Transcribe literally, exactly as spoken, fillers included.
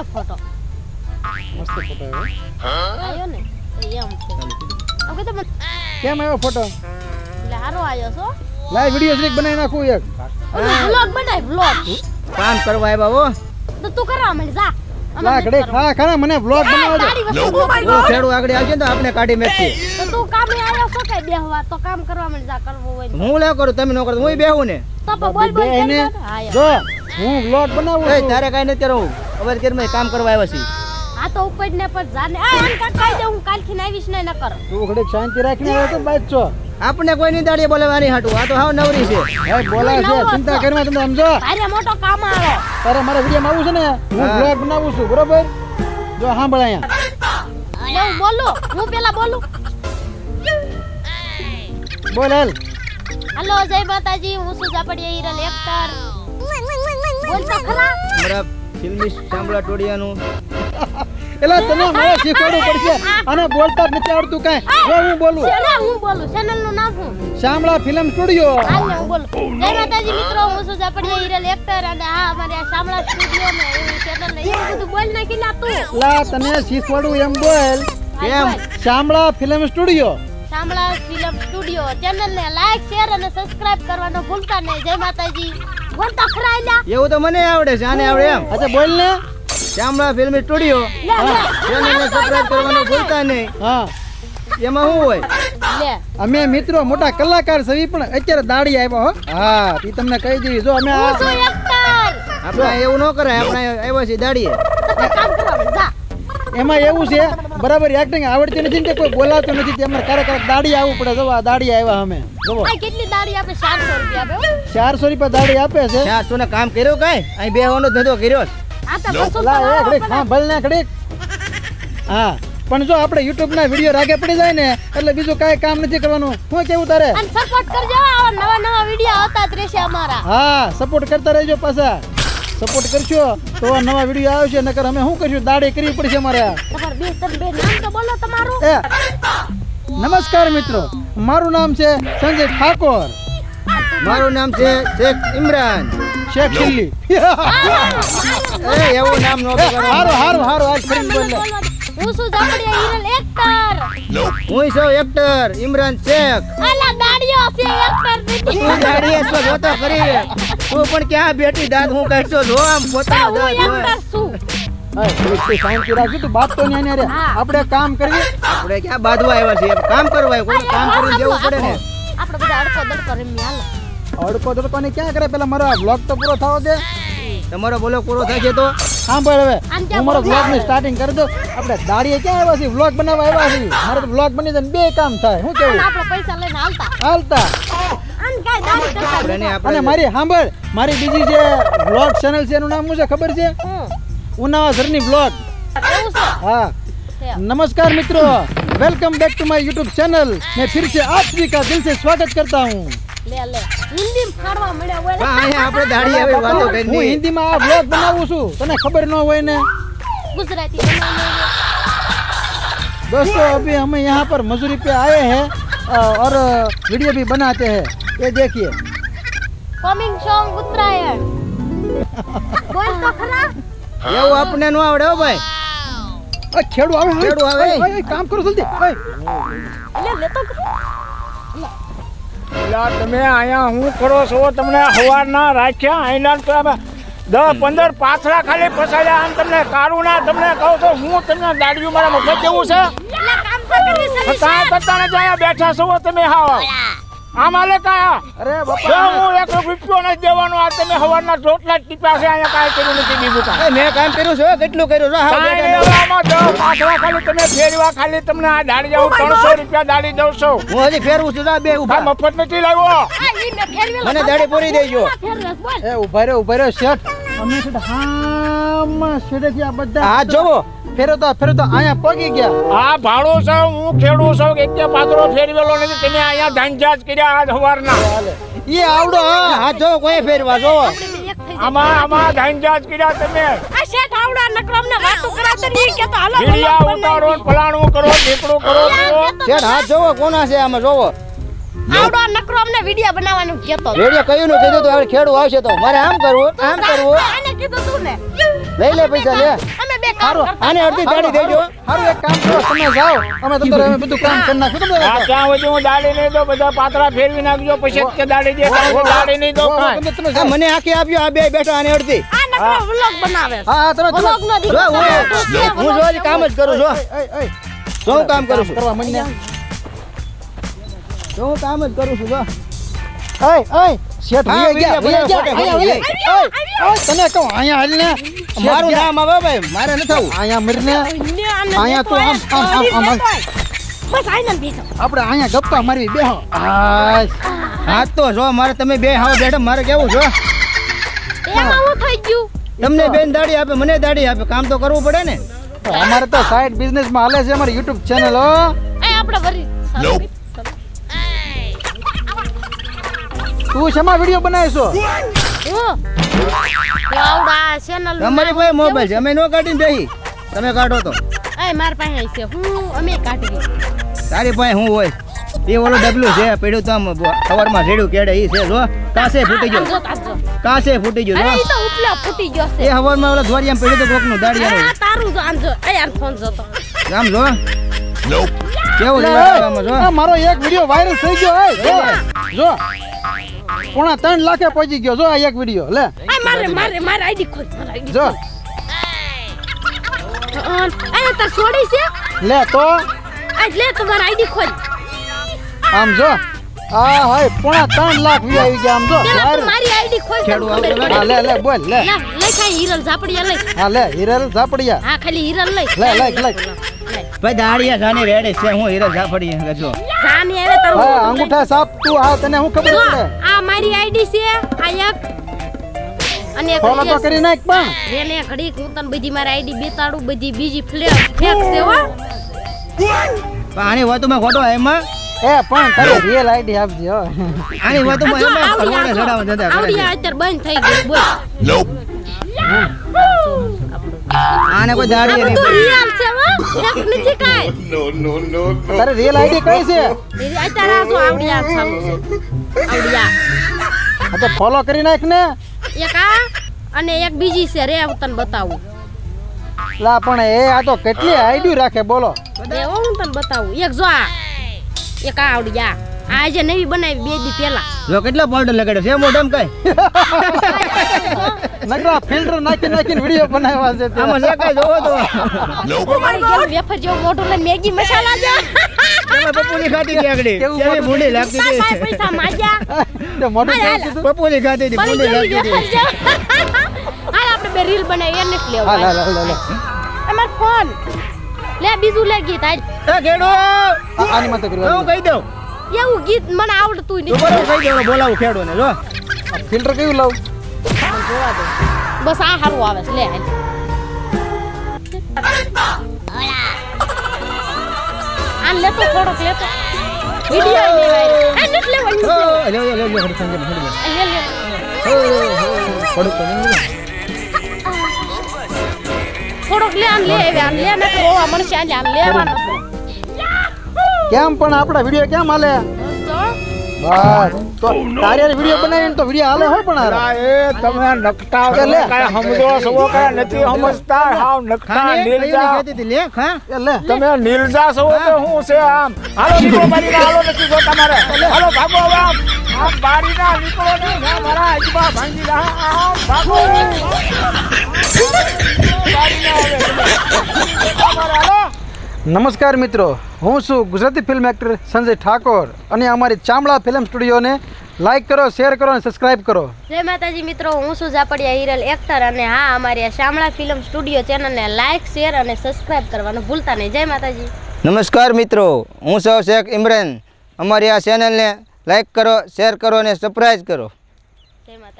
ये फोटो मस्त फोटो है। हां आयो ने ये हम अब तो क्या मैं फोटो लारो आयो सो लाइव वीडियो से एक बनाई नाखो एक व्लॉग बनाई व्लॉग काम करवाए बाबू तो तू करा मने जा લાકડે ખા ખા મને વ્લોગ બનાવજો ઓ છેડું આગળ આવજો તો આપણે કાઢી મેખી તો તું કામે આવ્યો છો કે બેહવા તો કામ કરવા મને જા કરવો હોય હું લે કરું તમે ન કરો હું બેહું ને તો બોલ બોલ ને જો હું વ્લોગ બનાવું એ તારે કાઈ ન કરો હવે કેર મે કામ કરવા આવ્યો છે આ તો ઉપર ને પર જાને એ એમ કાઈ દે હું કાલ થી આવીશ ને ન કર તું ઘડે શાંતિ રાખને હોય તો બાત છો આપણે કોઈ ની દાડી બોલાવાની હાટુ આ તો હાવ નવરી છે એ બોલાય છે ચિંતા કરવા તમે સમજો અરે મોટો કામ આવો તારે મારા વિડિયોમાં આવું છે ને હું વ્લોગ બનાવું છું બરોબર જો સાંભળ અહીંયા હું બોલું હું પહેલા બોલું બોલ હાલ હેલો જય માતાજી હું છું ઝાપડિયા હિરલ એક્ટર બોલ તો ખરા મારા ફિલ્મી શામળા ટોડિયાનું એલા તને મારે શીખવાડવું પડશે અને બોલતા જ નથી આવડતું કાંઈ જો હું બોલું ચલા હું બોલું ચેનલનું નામ શું શામળા ફિલ્મ સ્ટુડિયો હાલ હું બોલું જય માતાજી મિત્રો હું છું ઝાપડિયા હિરલ એક્ટર અને હા અમારે આ શામળા સ્ટુડિયો મે એવું ચેનલ લઈ બધું બોલ ના કિલા તું લા તને શીખવાડું એમ બોલ એમ Shamla film studio Shamla film studio channel ને લાઈક શેર અને સબસ્ક્રાઇબ કરવાનો ભૂલતા નહીં જય માતાજી બોલ તો ખરાયલા એવું તો મને આવડે છે આને આવડે એમ અચ્છા બોલ ને શામળા ફિલ્મ સ્ટુડિયો ચેનલ ને સબસ્ક્રાઇબ કરવાનો ભૂલતા નહીં હા એમાં શું હોય લે અમે મિત્રો મોટા કલાકાર સવી પણ અત્યારે દાડી આવ્યો હો હા ઈ તમને કહી દીધી જો અમે આ આપણે એવું ન કરાય આપણે આવ્યા છે દાડીએ તો કામ કરાવ જા એમાં એવું છે બરાબર એક્ટિંગ આવડતી નથી કે કોઈ બોલાવતો નથી કે અમાર કરે કરે દાડી આવવું પડે જો આ દાડી આવ્યા અમે જો આ કેટલી દાડી આપે ચારસો રૂપિયા આપે ચારસો રૂપિયા દાડી આપે છે ચારસો ને કામ કર્યો કાઈ અહીં બેહવાનો ધંધો કર્યો આ તો બસો હા ભલ ના કડી હા પણ જો આપણે YouTube ના વિડિયો રાગે પડી જાય ને એટલે બીજું કાઈ કામ નથી કરવાનું હું કેવું તારે અને સપોર્ટ કરજો આવા નવા નવા વિડિયો આવતા જ રહેશે અમારા હા સપોર્ટ કરતા રહેજો પાછા સપોર્ટ કરજો તો નવા વિડિયો આવશે નકર અમે શું કરશું દાડી કરવી પડશે અમારે તમાર બે તમ બે નામ તો બોલો તમારું નમસ્કાર મિત્રો મારું નામ છે સંજય ઠાકોર મારું નામ છે શેખ ઇમરાન શેખ દિલ્હી એ એવું નામ નો બોલો હારો હારો હારો આજ ફરી બોલ હું છું ઝાપડિયા હિરલ એક્ટર હું છું એક્ટર ઇમરાન શેખ અલા દાડિયો છે એક્ટર નથી હું દાડિયો છું જોતો કરી હું પણ ક્યાં બેઠી દાદ હું કહેતો જો આમ પોતા દાદ હું એક્ટર છું અરે તું શાંતિ રાખી તું વાત તો ન આને રે આપણે કામ કરીએ આપણે ક્યાં બાધવા આવ્યા છે કામ કરવાય કોઈ કામ કરી દેવું પડે ને આપણે બધા અડકો દડકો રમી હાલ અડકો દડકો ને ક્યાં કરે પહેલા મારો વ્લોગ તો પૂરો થાવો દે તમારો બોલો પૂરો થાય છે તો સાંભળ હવે હું મારો વ્લોગ ની સ્ટાર્ટિંગ કરી દો આપણે દાડીએ ક્યાં આવ્યા છે વ્લોગ બનાવવા આવ્યા છે મારો તો વ્લોગ બની જન બે કામ થાય હું કેવું આપણે પૈસા લઈને આવતા હાલતા અન કાઈ દાડી કરતા અને મારી સાંભળ મારી બીજી જે વ્લોગ ચેનલ છે એનું નામ શું છે ખબર છે ઉનાવા સરની વ્લોગ હા નમસ્કાર મિત્રો welcome back to my YouTube channel મે ફિર સે આપ સભી કા દિલ સે સ્વાગત કરતા હું લે લે હિન્દી માં ફાડવા મળ્યા ઓય હા આપણે દાડી હવે વાતો કરી હું હિન્દી માં આ વ્લોગ બનાવું છું તને ખબર ન હોય ને ગુજરાતી બનાવું દોસ્તો અભી હમ યહા પર મજૂરી પે આયે હે ઓર વિડિયો ભી બનાતે હે એ દેખिए કમિંગ સોંગ ઉત્તરાયણ બોલ તો ખરા એવું આપને નો આવડે હો ભાઈ ઓ ખેડુ આવે ખેડુ આવે કામ કરો જલ્દી લે લે તો લા તમે આયા હું કરો છો તમને હવાર ના રાખ્યા આઈના તમે દસ પંદર પાછળા ખાલી ફસાયા આમ તમને કારું ના તમને કહો તો હું તમને દાડીયું મારા મગજ જેવું છે લા કામ કરી સતા કરતા જાય બેઠા છો તમે હા આમાલે કાયા અરે બાપા હું એક રૂપિયો ન દેવાનો આ તમે હવાર ના રોટલા ટીપ્યા છે આયા કાઈ કર્યું નથી બીજું કાઈ મેં કામ કર્યું છે કેટલું કર્યું રા આમાં તો પાછળા ખાલી તમે ફેરવા ખાલી તમને આ દાડી જાવ ત્રણસો રૂપિયા દાડી દઉં છું હું હજી ફેરવું છું જા બે ઊભા મફત નથી લાવ્યો મને દાડી પૂરી દેજો એ ઊભા રે ઊભા રે શેઠ અમે શેઠ હા માં શેઠ કે આ બધા હા જોવો ફેરવતા ફેરવતા આયા પગી ગયા આ ભાડો છે હું ખેડું છું કે કે પાત્રો ફેરવેલો નથી તમે આયા ધાંજાજ કર્યા આજ હવારના ઈ આવડો હા જો કોઈ ફેરવા જો આમાં આમાં ધાંજાજ કર્યા તમે આ શેઠ આવડા નકરામને વાતો કરાવતા ની કે તો હાલો ભલા ઉતારો ફલાણું કરો ઢેકડું કરો શેઠ હા જોવો કોના છે આમાં જોવો આવડો નકરામને વિડિયો બનાવવાનું કહેતો રેડિયો કયું નું કીધું તો હવે ખેડું આવશે તો મારે આમ કરવું આમ કરવું આને કીધું તું ને લઈ લે પૈસા લે હારો આને અડધી દાડી દેજો. હારો એક કામ કરો, તમે જાઓ, અમે તમને બધું કામ કરી નાખું. તમને આ ક્યાં હોય હું દાડી નઈ દો, બધા પાતરા ફેરવી નાખજો, પછી કે દાડી દે દાડી નઈ દો. આ મને આખી આપ્યો, આ બે બેઠો આને અડધી. આ નકરો વ્લોગ બનાવે છે. હા તમે વ્લોગ ન દીધો, હું જો કામ જ કરું છું. એ એ જો હું કામ કરું છું, કરવા મને જો હું કામ જ કરું છું. જો એ એ શેઠ ભઈ ગયા ભઈ ગયા. એ તને કહું આયા હાલ ને, મારું નામ આવે ભાઈ, મારે ન થાઉ. આયા મરને આયા તો આમ આમ આમ બસ આઈને બેસો, આપણે આયા ગપ્પા મારી બેહો. હા તો જો મારે તમે બે હાવ બેઠા, મારે કેવું જો એમાં હું થઈ ગયું. તમને બેન દાડી આપે, મને દાડી આપે, કામ તો કરવું પડે ને. અમારે તો સાઇડ બિઝનેસ માં હાલે છે અમારી YouTube ચેનલ. હો એ આપણે વરી તું શેમાં વિડિયો બનાવે છો? ઓ આવડા ચેનલ અમારી પાસે મોબાઈલ છે, અમે નો કાઢીને બેહી. તમે કાઢો તો એ માર પાસે છે, હું અમે કાઢી. તારી પાસે હું હોય એ ઓલો ડબલ્યુ છે પડ્યું, તો આમ સવારમાં રેડ્યું કેડે ઈ છે. જો કાસે ફૂટી ગયો, કાસે ફૂટી ગયો. અરે ઈ તો ઉપલા ફૂટી ગયો છે. એ સવારમાં ઓલો ધોરિયામ પડ્યો તો કોકનું દાડિયા. આ તારું જો આમ જો એ યાર ફોન જોતો આમ જો કેવું લેવામાં જો. આ મારો એક વિડિયો વાયરલ થઈ ગયો. હે જો કોણા ત્રણ લાખે પહોંચી ગયો. જો આ એક વિડિયો લે. મારે મારે મારે આઈડી ખોલ, મારે આઈડી જો. અરે તો છોડી છે લે તો આજ લે તો મારે આઈડી ખોલ. આમ જો આ હાય પોણા ત્રણ લાખ વ્યૂ આવી ગયા. આમ જો મારી આઈડી ખોલ. હા લે લે બોલ લે લે લખાય હિરલ ઝાપડિયા લે. હા લે હિરલ ઝાપડિયા. હા ખાલી હિરલ લઈ લે લે લે ભાઈ દાડિયા જાને રેડે છે. હું હિરલ ઝાપડિયા ગજો જાને આવે તારું અંગૂઠા સાફ તું. હા તને હું ખબર પડે. આ મારી આઈડી છે. આ એક અને ફોલો તો કરી નાખ પણ એને ઘડી કુતન બધી મારી આઈડી બેતાડું બધી બીજી ફ્લેક ફેક છે. હો આની હોય તો મે ફોટો એમાં એ પણ તારી રીઅલ આઈડી આપજે. હો આની હોય તો મે ફોટો ચડાવવા દેતા. આવડી અત્યારે બંધ થઈ ગઈ બોલ. નોપ આને કોઈ દાડી નહી. તો રીઅલ છે હો એક નથી કાઈ. નો નો નો તારી રીઅલ આઈડી કઈ છે? મેરી અત્યારે આ જો આવડી આ ચાલુ છે. આવડી આ તો ફોલો કરી નાખ ને. એક આ અને એક બીજી છે રે, હું તને બતાવું. લા પણ એ આ તો કેટલી આઈડી રાખે બોલો. એ હું તને બતાવું. એક જો આ એક આ આવડી જા. આ જે નવી બનાવી બે દી પહેલા. જો કેટલો પાવડર લગાડ્યો છે મોઢમ કઈ. નકરા ફિલ્ટર નાખી નાખીને વિડિયો બનાવ્યા છે. આમાં લગાઈ જોવો તો. મારી ગેલ વેફર જેવો મોઢું લઈ મેગી મસાલા દે. તમે પપ્પુની ખાતી કે આગળી. કેવી ભૂંડી લાગતી હતી. મારા પૈસા માજા. તો મોઢું ખાતી પપ્પુની ખાતી હતી ભૂંડી લાગતી હતી. હાલ આપણે બે રીલ બનાવી એને લેવો. હાલ હાલ હાલ. અમાર ફોન. લે બીજું લે ગીત આજ. એ ગેડો આની મત કરવા. હું કહી દઉં. એવું ગીત મને આવડતું નથી. બરોબર કહી દેવાનો બોલાવું ખેડોને. જો ફિલ્ટર કયું લાવ? જોવા દે. બસ આ હારું આવે છે લે હાલ. ઓલા. આ લે તો થોડોક લે તો. વિડિયો લે હાલ. આ નટ લેવા ઈ. ઓ લે લે લે સંગે થોડી લે. લે લે. ઓ થોડું કોને. થોડોક લે આમ લે હવે આમ લે નકર ઓ મને ચાલે આમ લેવાનો. કેમ પણ આપડા વિડિયો કેમ હાલે? બસ તો તારે વિડિયો બનાવીને તો વિડિયો હાલે હો. પણ એ તમે નકટા કાય સમજો છો કાય નથી સમજતા. હાવ નકટા નીલજા કહેતી હતી લેખ. હા લે તમે નીલજા છો તો હું છે આમ. હાલો નીકળો બારીના. હાલો નથી જોતા મારે. હાલો ભાગો હવે આમ આમ બારીના નીકળો ને. મારા અજબા ભાંગી દા. આમ ભાગો બારીના હવે મારા. હાલો નમસ્કાર મિત્રો, હું છું ગુજરાતી ફિલ્મ એક્ટર સંજય ઠાકોર અને અમારી શામળા ફિલ્મ સ્ટુડિયોને લાઇક કરો, શેર કરો અને સબસ્ક્રાઇબ કરો. જય માતાજી મિત્રો, હું છું ઝાપડિયા હિરેલ એક્ટર અને હા અમારી શામળા ફિલ્મ સ્ટુડિયો ચેનલને લાઇક, શેર અને સબસ્ક્રાઇબ કરવાનું ભૂલતા નહીં. જય માતાજી. નમસ્કાર મિત્રો, હું છું શેખ ઇમરાન. અમારી આ ચેનલને લાઇક કરો, શેર કરો અને સબસ્ક્રાઇબ કરો. જય માતાજી.